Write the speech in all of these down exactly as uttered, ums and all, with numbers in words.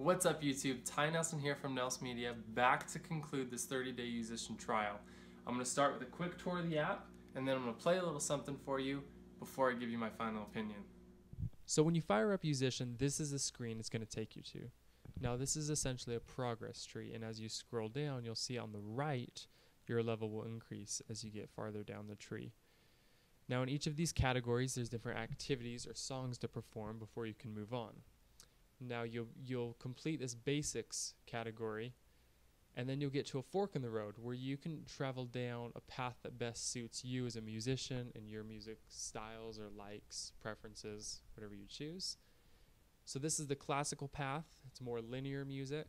What's up YouTube? Ty Nelson here from Nels Media, back to conclude this thirty day Yousician trial. I'm going to start with a quick tour of the app, and then I'm going to play a little something for you before I give you my final opinion. So when you fire up Yousician, this is the screen it's going to take you to. Now this is essentially a progress tree, and as you scroll down, you'll see on the right, your level will increase as you get farther down the tree. Now in each of these categories, there's different activities or songs to perform before you can move on. Now you'll, you'll complete this basics category, and then you'll get to a fork in the road where you can travel down a path that best suits you as a musician and your music styles or likes, preferences, whatever you choose. So this is the classical path. It's more linear music.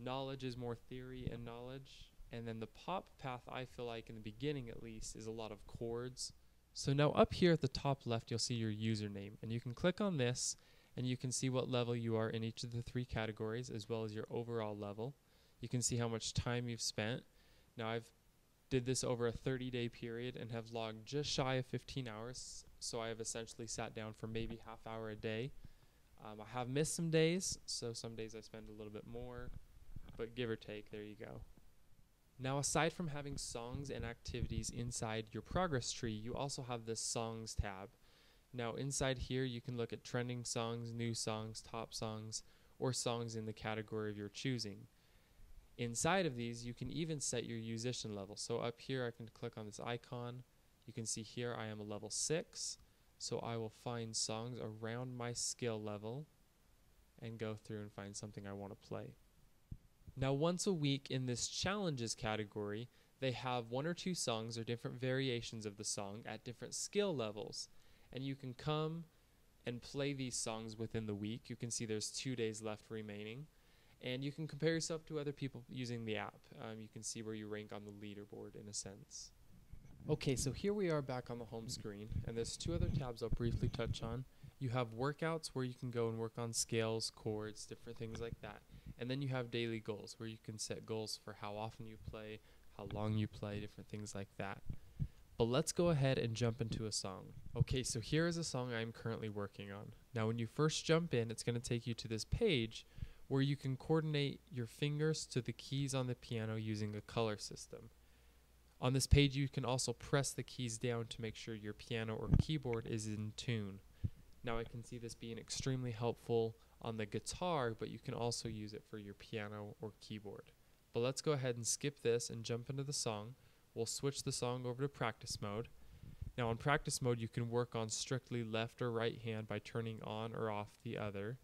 Knowledge is more theory and knowledge. And then the pop path, I feel like in the beginning at least, is a lot of chords. So now up here at the top left, you'll see your username, and you can click on this and you can see what level you are in each of the three categories, as well as your overall level. You can see how much time you've spent. Now I've did this over a thirty day period and have logged just shy of fifteen hours, so I have essentially sat down for maybe half hour a day. Um, I have missed some days, so some days I spend a little bit more, but give or take, there you go. Now aside from having songs and activities inside your progress tree, you also have this songs tab. Now inside here you can look at trending songs, new songs, top songs, or songs in the category of your choosing. Inside of these you can even set your Yousician level. So up here I can click on this icon. You can see here I am a level six, so I will find songs around my skill level and go through and find something I want to play. Now once a week in this challenges category, they have one or two songs or different variations of the song at different skill levels. And you can come and play these songs within the week. You can see there's two days left remaining. And you can compare yourself to other people using the app. Um, you can see where you rank on the leaderboard in a sense. Okay, so here we are back on the home screen. And there's two other tabs I'll briefly touch on. You have workouts, where you can go and work on scales, chords, different things like that. And then you have daily goals, where you can set goals for how often you play, how long you play, different things like that. But let's go ahead and jump into a song. Okay, so here is a song I'm currently working on. Now when you first jump in, it's going to take you to this page where you can coordinate your fingers to the keys on the piano using a color system. On this page you can also press the keys down to make sure your piano or keyboard is in tune. Now I can see this being extremely helpful on the guitar, but you can also use it for your piano or keyboard. But let's go ahead and skip this and jump into the song. We'll switch the song over to practice mode. Now on practice mode, you can work on strictly left or right hand by turning on or off the other.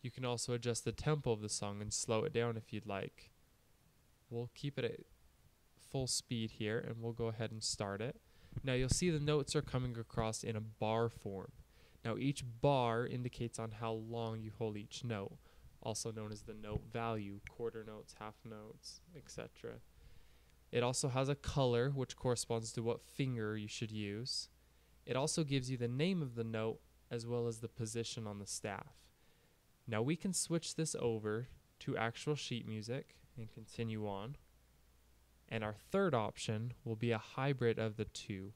You can also adjust the tempo of the song and slow it down if you'd like. We'll keep it at full speed here, and we'll go ahead and start it. Now you'll see the notes are coming across in a bar form. Now each bar indicates on how long you hold each note, also known as the note value, quarter notes, half notes, et cetera. It also has a color, which corresponds to what finger you should use. It also gives you the name of the note, as well as the position on the staff. Now we can switch this over to actual sheet music and continue on. And our third option will be a hybrid of the two.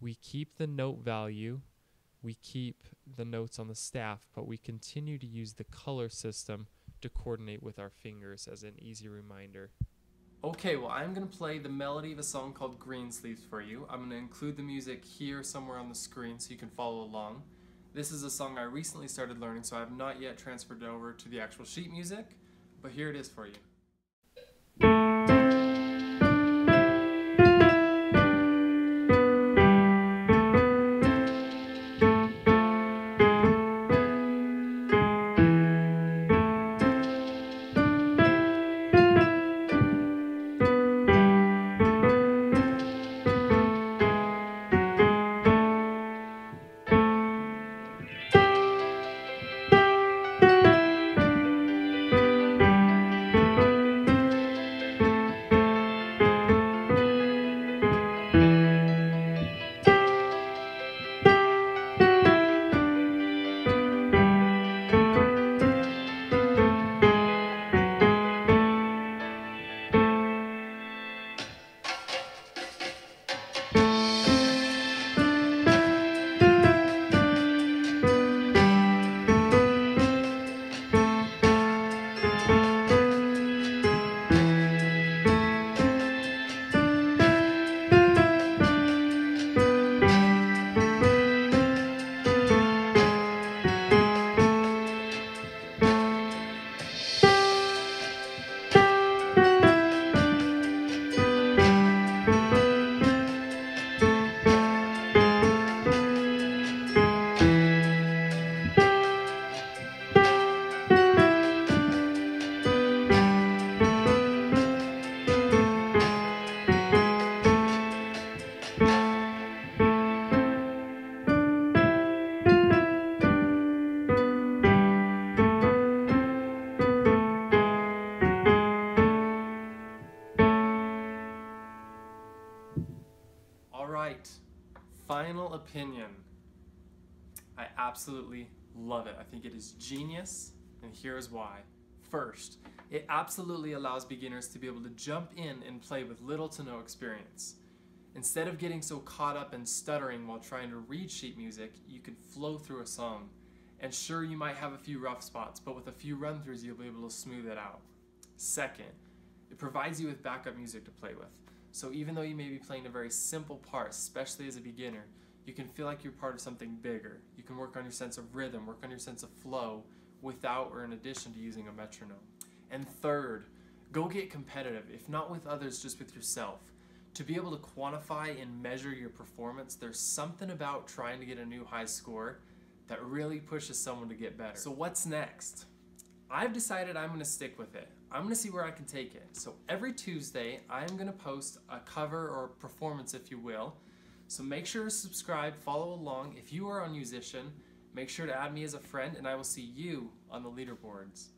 We keep the note value, we keep the notes on the staff, but we continue to use the color system to coordinate with our fingers as an easy reminder. Okay, well I'm going to play the melody of a song called Greensleeves for you. I'm going to include the music here somewhere on the screen so you can follow along. This is a song I recently started learning, so I have not yet transferred over to the actual sheet music, but here it is for you. Thank you. opinion. I absolutely love it. I think it is genius, and here's why. First, it absolutely allows beginners to be able to jump in and play with little to no experience. Instead of getting so caught up and stuttering while trying to read sheet music, you could flow through a song. And sure, you might have a few rough spots, but with a few run-throughs, you'll be able to smooth it out. Second, it provides you with backup music to play with. So even though you may be playing a very simple part, especially as a beginner, you can feel like you're part of something bigger. You can work on your sense of rhythm, work on your sense of flow, without or in addition to using a metronome. And third, go get competitive, if not with others, just with yourself. To be able to quantify and measure your performance, there's something about trying to get a new high score that really pushes someone to get better. So what's next? I've decided I'm gonna stick with it. I'm gonna see where I can take it. So every Tuesday, I'm gonna post a cover or performance, if you will. So make sure to subscribe, follow along. If you are on Yousician, make sure to add me as a friend, and I will see you on the leaderboards.